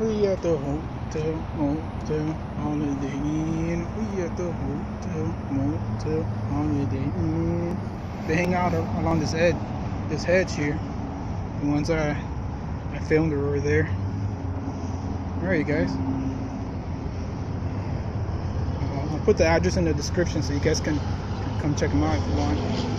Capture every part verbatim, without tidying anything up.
We at the hotel, motel, Holiday Inn. We at the hotel, motel, Holiday Inn. They hang out along this edge, this hedge here. The ones I, I filmed were over there. All right, you guys. Uh, I'll put the address in the description so you guys can come check them out if you want.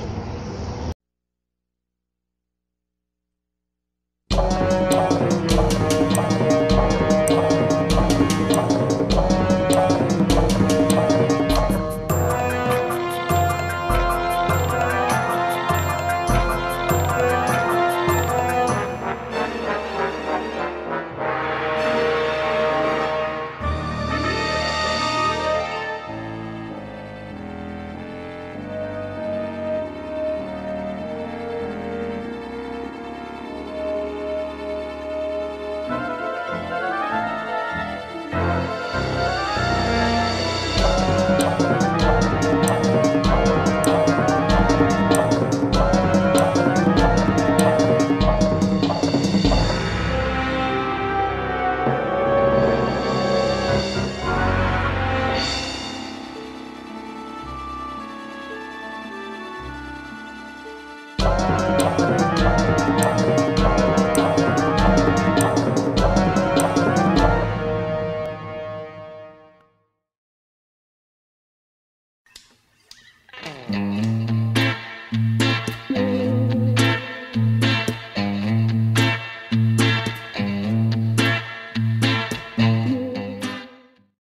Mm-hmm.